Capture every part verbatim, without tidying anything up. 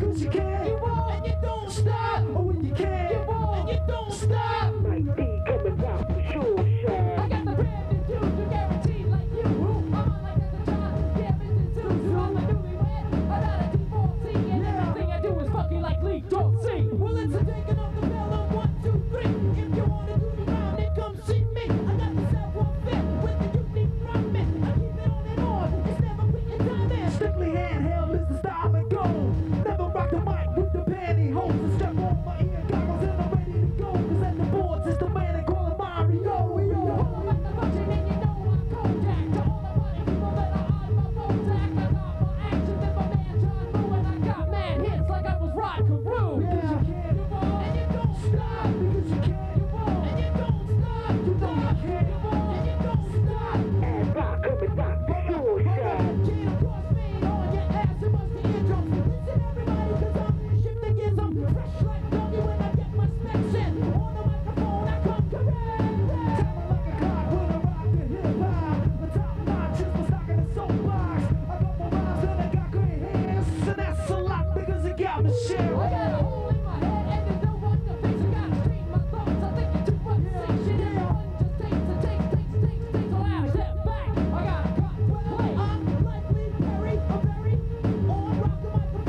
'cause you can't, and you don't stop. Oh, when you can't, and you don't stop. Might be coming out for sure, shine. I got the brand new juice, you guaranteed like you. I'm on like as a child, damage to two. I'm a newlywed, I got a D four C, and everything I do is fuck you like Lee Dorsey. Well, it's a taking off the bell on one, two, three. If you wanna do the round, then come see me. I got the self-one-fifth with the unique rhyming. I keep it on and on, it's never written time in. Strictly handheld is the style and gold. Never rock the mic with the pantyhose and stuck on my ear goggles, and I'm ready to go. 'Cause at the boards, it's the man they call him Mario. You all about the function and you know I'm Kodak. To all the party people that are on my Prozac, I got more action than my man John Lou, and I got mad hits like I was Rod Carew. Yeah. 'Cause you can't, and you don't stop. Because you can't, and you don't stop. You know you can't, and you don't stop. And rock coming back for sure, shine. Get across me on your ass, it must be eardrums. Listen everybody, 'cause I'm in shift again. I'm fresh like doggy when I get my specs in. On the microphone, I come correct. Tell like a clock when I rock the hip-hop. The top notch is my stock in the soapbox. I got my rhymes and I got great hands, and that's a lot because it got me shit. I got a hole in my head and there's no one to fix. I gotta straighten my thoughts, I think it's too much section. Everyone just takes and takes, takes, takes, takes. So I step back, I got a cop play. I'm likely Perry, I'm very on, rock the microphone, and then I'm gone. I'm like Vaughn, Brody, I'ma keep switching, never quitting. So won't you listen, listen. Ah, yes, indeed,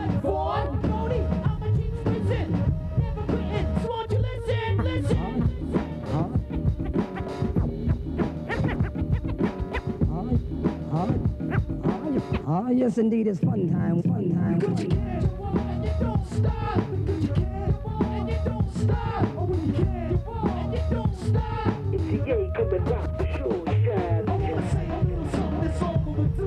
it's fun time, fun time. Because you can't, and you don't stop. Because you can't, and you don't stop. Oh, when you can't, and you don't stop. It's the A coming rock for sure, shine. I wanna say a little something that's all overdue. The disrespect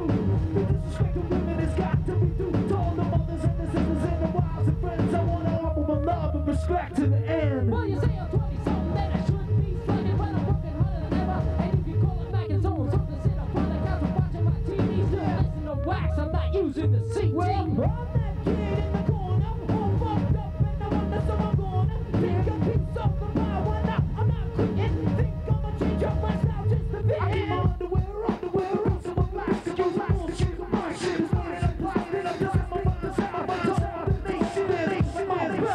to women has got to be due. To all the mothers and the sisters and the wives and friends, I wanna offer my love and respect to the end. Well, you say I'm twenty-something, then I should be slugging, but I'm working harder than ever. And if you call it Mac and Zone, something in a product, I was watching my T V, still listening to wax. I'm not using the seat. Well, I'm that kid in the corner, all fucked up, and I wonder so I'm gonna take a piece off the pie. Why not? I'm not quitting. Think I'ma change your mind now just to fit in. I keep my underwear, underwear, rules in my plastic. You lost shit, my shit is mine. I'm plastic, I'm done, my mind's out, my tongue's out. They shit, they shit, my spell,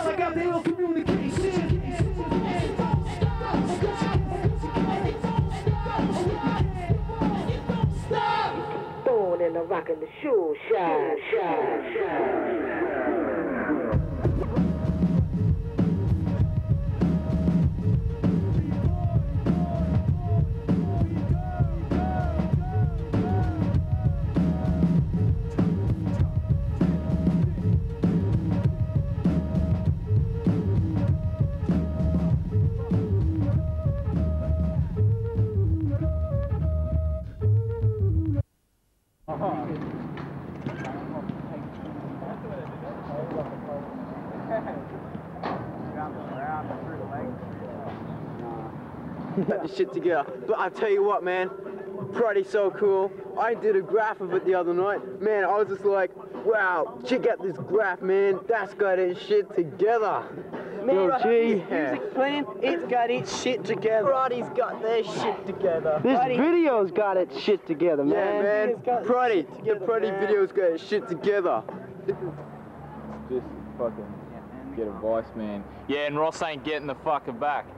I got the ill communication. And you don't stop. And you don't stop. And you don't stop. Born and I'm rocking the shoe, shine, shine, shine. This shit together. But I tell you what, man, Prodigy's so cool. I did a graph of it the other night. Man, I was just like, wow, check out this graph, man. That's got its shit together. Man, yo, Prodigy's yeah. Music playing, it's got its shit together. Prodigy's got their shit together. This Prodigy. Video's got its shit together, man. Yeah, man. Prodigy, the Prodigy video's got its shit together. Just fucking get a voice, man. Yeah, and Ross ain't getting the fucking back. Wow.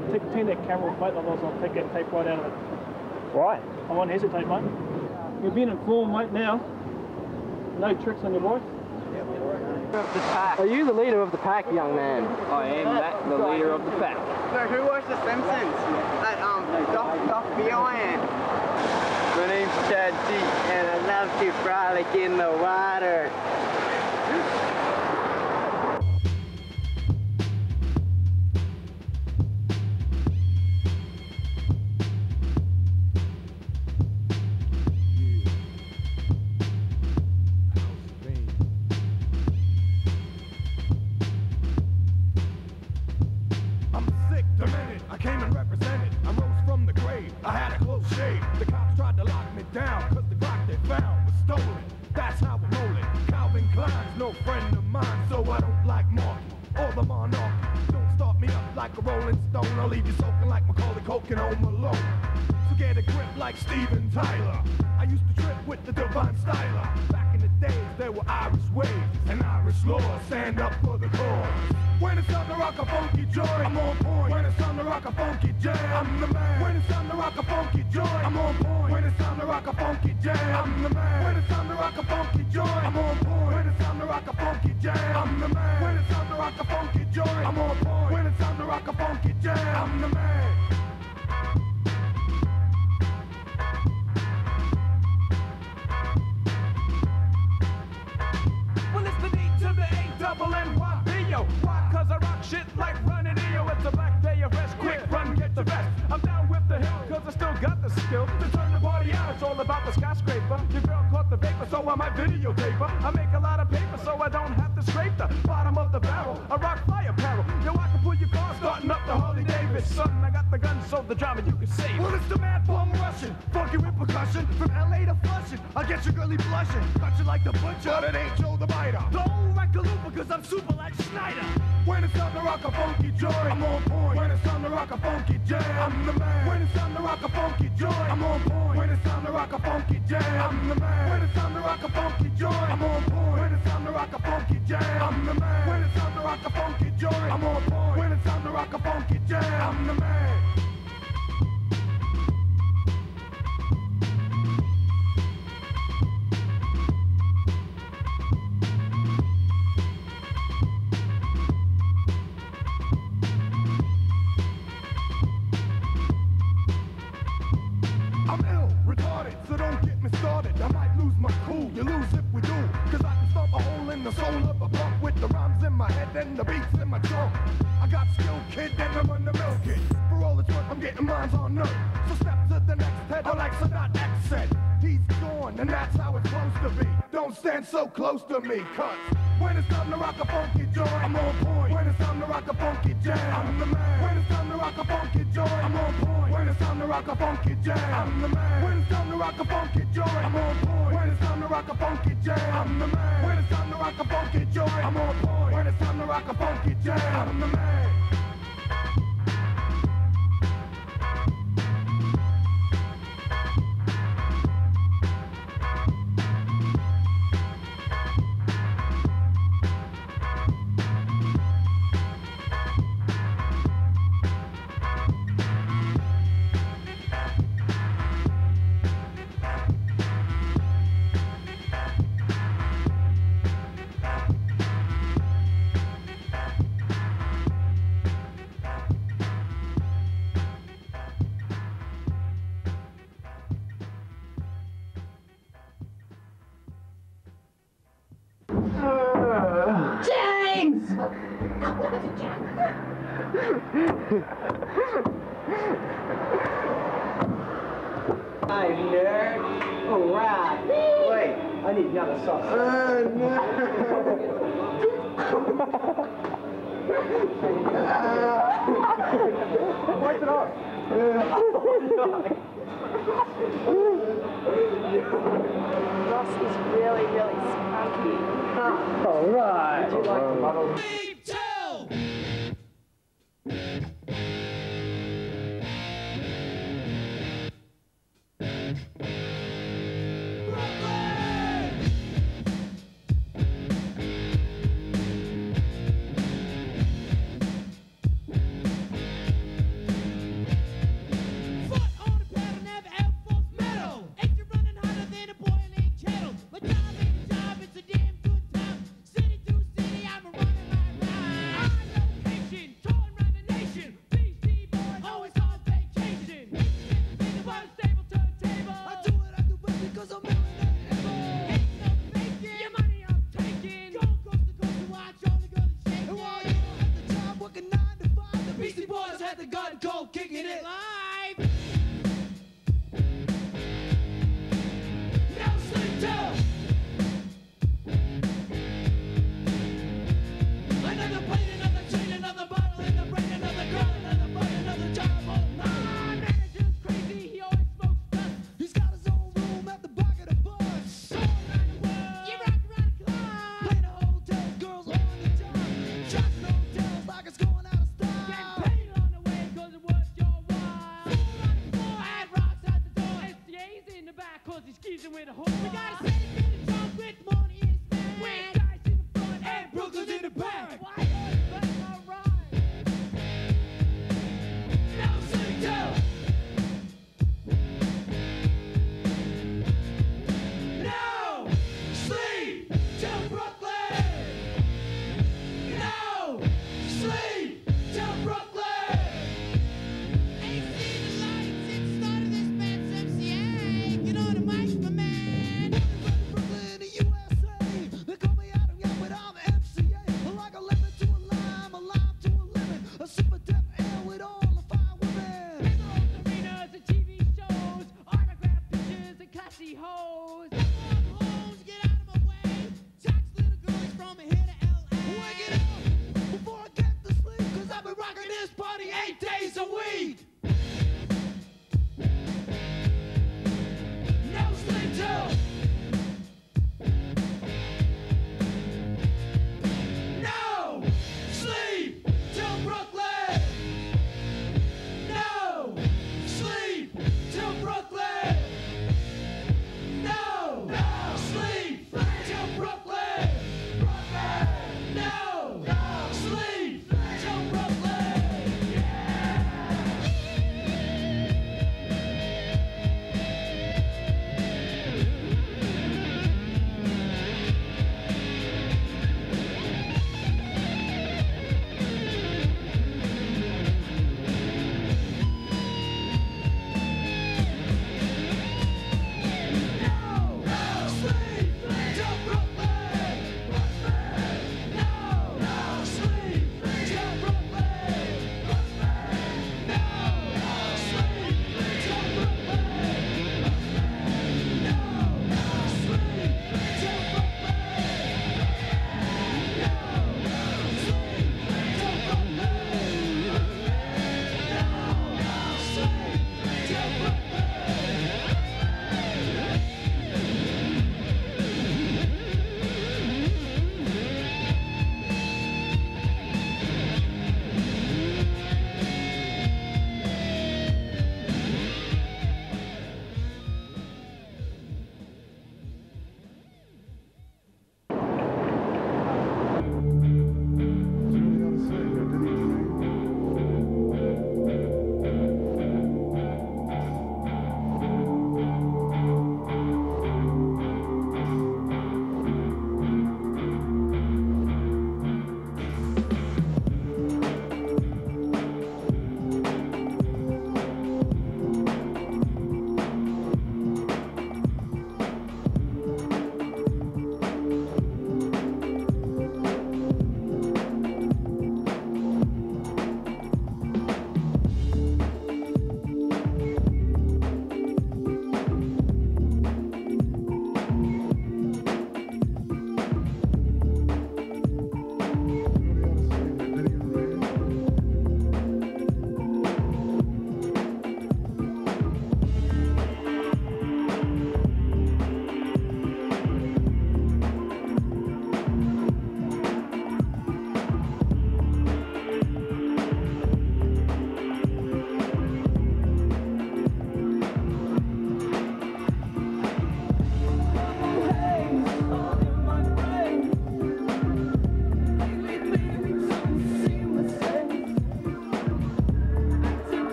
mate, turn that camera off, mate, otherwise I'll take that tape right out of it. Why? I won't hesitate, mate. You're being informed, mate, now. No tricks on your life. Are you the leader of the pack, young man? I am that, the leader of the pack. So who watched The Simpsons? That, um, Doc, Doc Bioan. My name's Chad G, and I love to frolic in the water.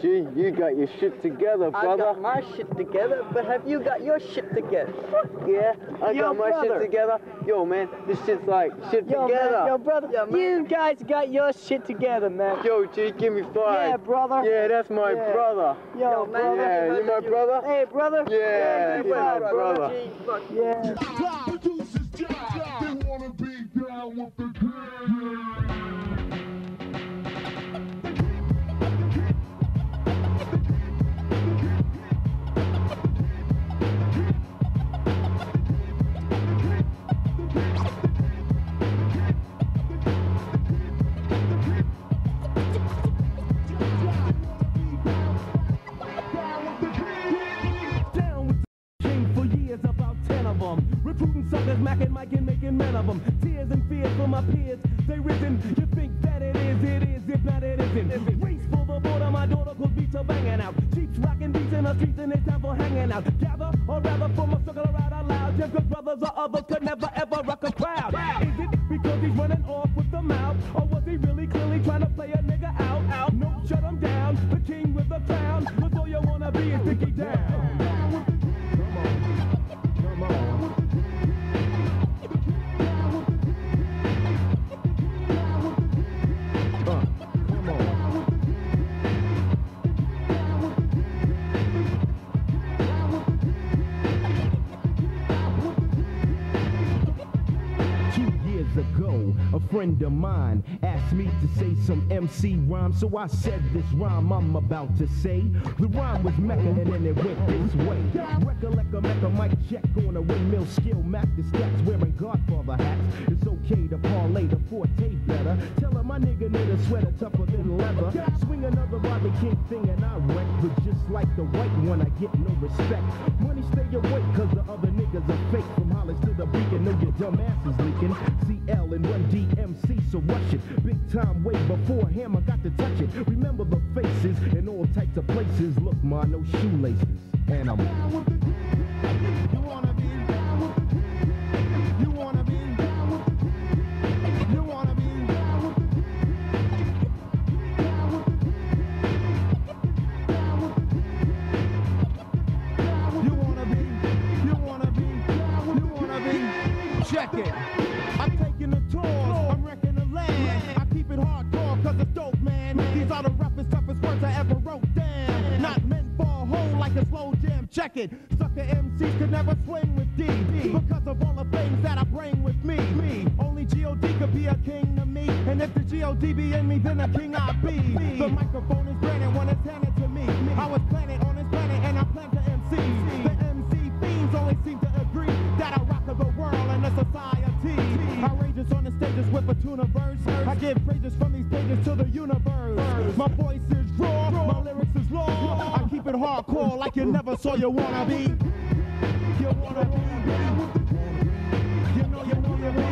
Prodigy, you got your shit together, brother. I got my shit together, but have you got your shit together? Yeah, I yo, got my brother. shit together. Yo, man, this shit's like shit yo, together. Man, yo, brother, yo, man. You guys got your shit together, man. Yo, G, give me five. Yeah, brother. Yeah, that's my yeah. brother. Yo, yo man. Yeah, you my you. brother? Hey, brother. Yeah, yeah that's my brother. brother. Yeah. They wanna be down with the king. Recruiting suckers, macking, micing, making men of them. Tears and fears for my peers, they risen. You think that it is, it is, if not it isn't. Race for the border, my daughter could beat her banging out. Cheeks rocking beats in her streets and it's time for hanging out. Gather, or rather form a circle around out loud. Just good brothers or others could never ever rock a crowd. Is it because he's running off with the mouth? Or was he really clearly trying to play a nigga out? out? No, shut him down, the king with the crown. Cause all you wanna be is Dickie Down. A friend of mine asked me to say some M C rhyme, so I said this rhyme I'm about to say. The rhyme was Mecca and then it went this way. Recollect a Mecca mic check on a windmill skill. Mac the stats wearing Godfather hats. It's okay to parlay the forte better. Tell her my nigga need a sweater tougher than leather. Swing another Rodney King thing and I wreck. But just like the white one, I get no respect. Money stay awake cause the other niggas are fake. From Hollis to the Beacon, know your dumb ass is leaking. C L and D M C, so rush it. Big time way before him, I got to touch it. Remember the faces in all types of places. Look, ma, no shoelaces. And I'm down with the king. You wanna be down with the king. You wanna be down with the king. You wanna be down with the king. Down with the king. Down with the king. You wanna be, you wanna be, you wanna be. Check it. I'm wrecking the land. I keep it hardcore cause it's dope, man. These are the roughest, toughest words I ever wrote down. Not meant for a hole like a slow jam. Check it. Sucker M Cs could never swing with D. Because of all the things that I bring with me. me. Only G O D could be a king to me. And if the G O D be in me, then a king I be. The microphone is granted when it's handed to me. I was planted on this planet and I plan to M C. The M C fiends only seem to agree that I rock of the world and the society. I rages on the stages with a tune of birds. I give praises from these pages to the universe. My voice is raw, my lyrics is law. I keep it hardcore like you never saw you wanna be. You wanna be. You know you wanna be.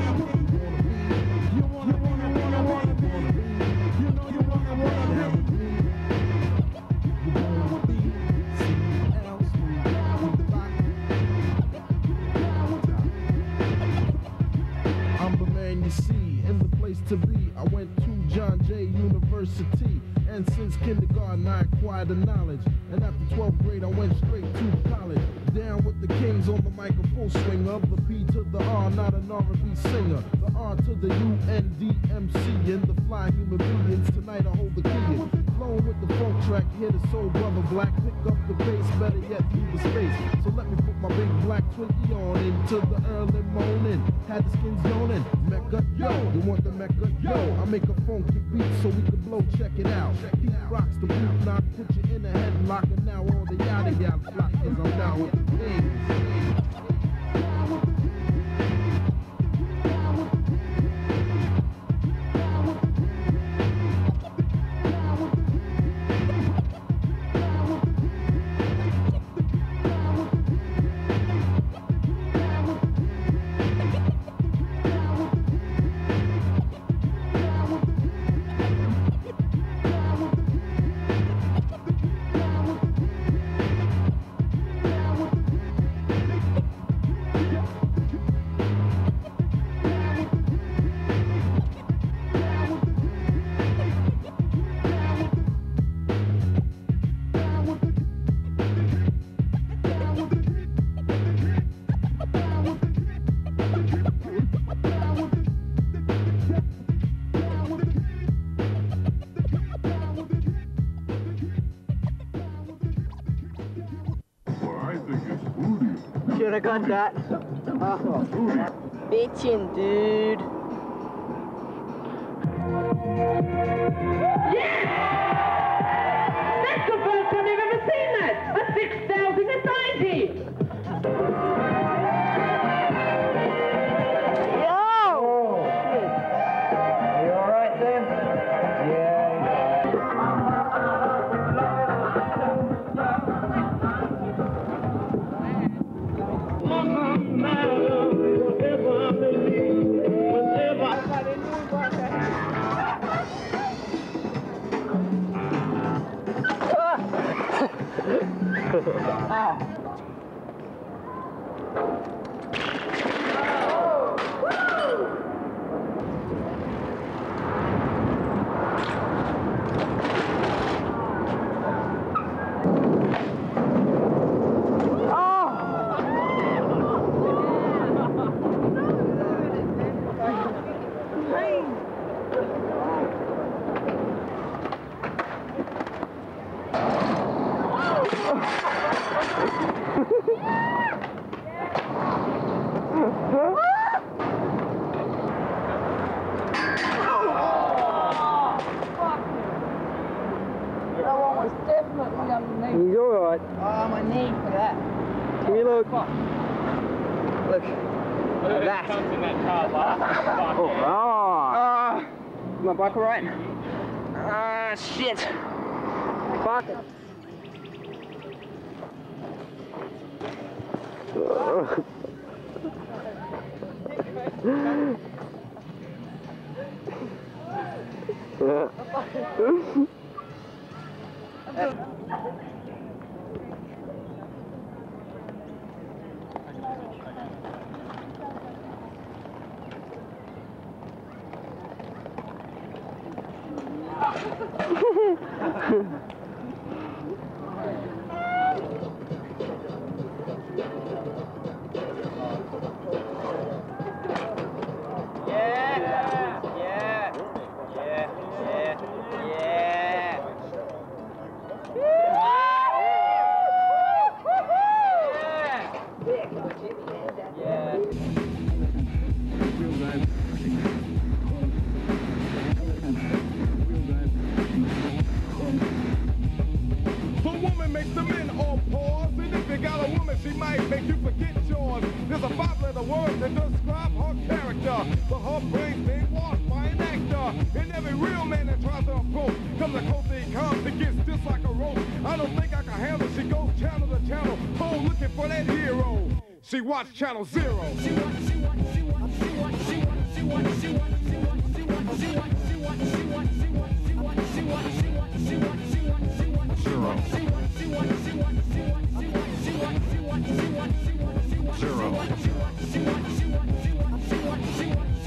You wanna wanna wanna wanna be. You know you wanna wanna be. To be, I went to John Jay University, and since kindergarten I acquired the knowledge, and after twelfth grade I went straight to college. Down with the kings on the microphone swing of the P to the R, not an R and B singer, the R to the U and D M C, and the fly human beings. Tonight I hold the key. Flowing with the folk track, hear the soul brother black, pick up the bass, better yet through the space. So let me put my big black Twinkie on into the early morning. Had the skins yawning, Mecca, yo, you want the Mecca, yo. I make a funky beat so we can blow, check it out. He rocks the boot knock, put you in a headlock, and now all the yada yada block is on now with the things. I got that. Oh, bitchin', dude. Yeah! That's the first time you've ever seen that! A six thousand ninety! Yo! Oh, shit. Are you alright then? Yeah. Mama, Mama, whatever I believe, whatever. Ah. Oh. Oh. He's alright. Oh, I'm on my knee for that. Can you look? Fuck. Look. Look at that. Alright. Oh, ah. Is my bike alright? Ah, shit. Fuck it. Oh. She watched Channel Zero. She watched, she watched, she watched, she watched, she watched, she watched, she watched, she watched, she watched, she watched, she watched, she watched, she watched, she watched, she watched, she watched, she watched, she watched, she watched, zero. She watched, she watched, she watched, she watched, she watched, she watched, she watched, she watched, she watched, she watched, zero. She watched, she watched, she watched, she watched, she watched, she watched, she watched, she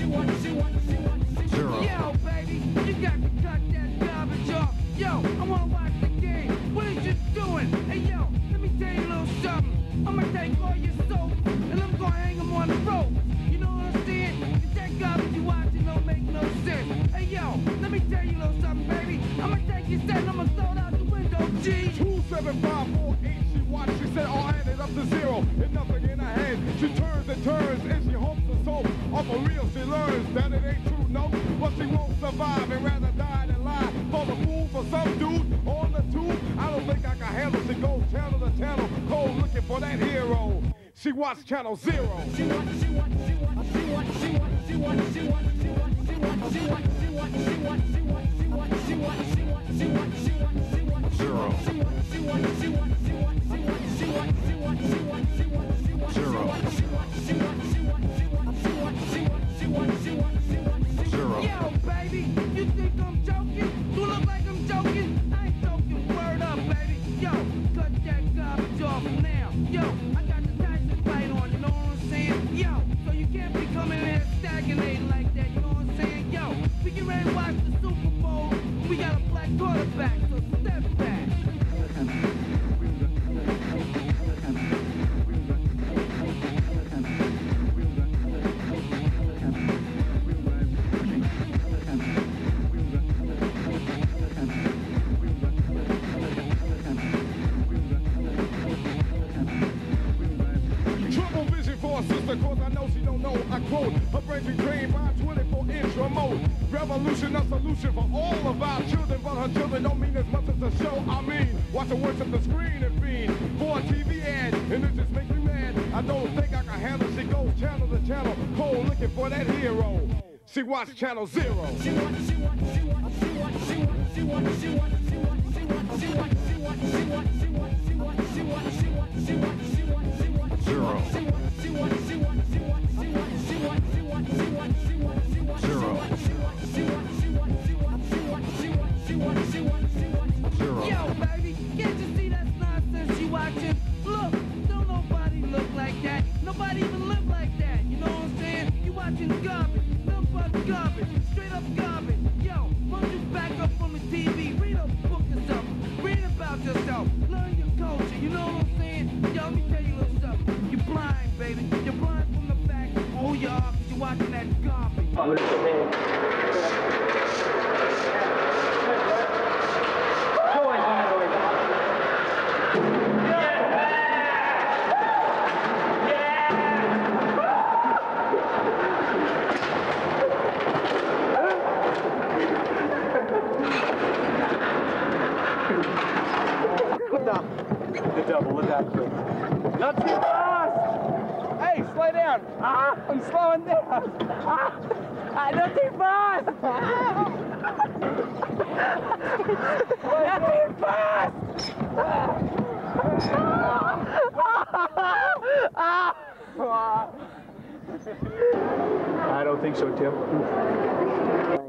watched, she watched, zero. Yo, baby, you got to cut that garbage off. Yo, I want to watch the game. What are you doing? Hey, yo, let me tell you a little something. I'm gonna take all your soap and I'm gonna hang them on the rope. You know what I'm saying? Cause that garbage you watching don't make no sense. Hey yo, let me tell you a little something, baby. I'm gonna take your set and I'm gonna throw it out the window, G. two seven five four eight, she watched, she said all added up to zero. And nothing in her hand. She turns and turns and she hopes and soap. Off a reel she learns that it ain't true, no. But she won't survive and rather die than lie. For the fool, for some dude on the tube. I don't think I can handle. She goes channel to channel, cold looking for that hero. She watched Channel Zero. She watched, she watched, she watched, she watched, she watched, she watched, she watched, she watched, she watched, she watched, she watched, she watched, she watched, she watched, she watched, she watched, she watched, she watched, she watched, zero. She watched, she watched, she watched, she watched, she watched, she watched, she watched, she watched, she watched, she watched, zero. She watched, she watched, she watched, she watched, she watched, she watched, she watched, she watched, she watched, zero. Yo, baby, you think I'm joking? You look like I'm joking. I ain't joking. Word up, baby. Yo, cut that garbage off now. Yo, I got the Tyson fight on, you know what I'm saying? Yo, so you can't be coming in and stagnating like that, you know what I'm saying? Yo, we get ready to watch the Super Bowl. We got a black quarterback, so step back. I quote, a brain became my twenty-four inch remote. Revolution, a solution for all of our children, but her children don't mean as much as the show. I mean, watch the words of the screen and fiend for a T V ad, and it just makes me mad. I don't think I can handle. She goes channel to channel, cold looking for that hero. She watched Channel Zero. She watched, she watched, she watched, she watched, she watched, she watched, she watched, she watched, she watched, she watched, she watched, she watched, she watched, she watched, she watched, she watched, she watched, she watched, she watched, Zero. She watched, she watched, she watched, she watched, she watched, she watched, she watched, she watched, she watched, she watched, Zero. She watched, she watched, she watched, she watched, she watched, she watched, she watched, she watched, she watched, Zero. Yo, baby, can't you see that's nonsense you watching? Look, don't nobody look like that. Nobody even look like that. You know what I'm saying? You watching garbage. Garbage, straight up garbage. Yo, won't you back up on the T V? Read a book or something. Read about yourself. Learn your culture. You know what I'm saying? Yo, let me tell you a little something. You're blind, baby. You're blind from the fact. Oh, y'all, cause you're watching that garbage. The double, look out, kid. Not too fast! Hey, slow down! Ah, I'm slowing down! Ah, not too fast! Not too fast! I don't think so, Tim.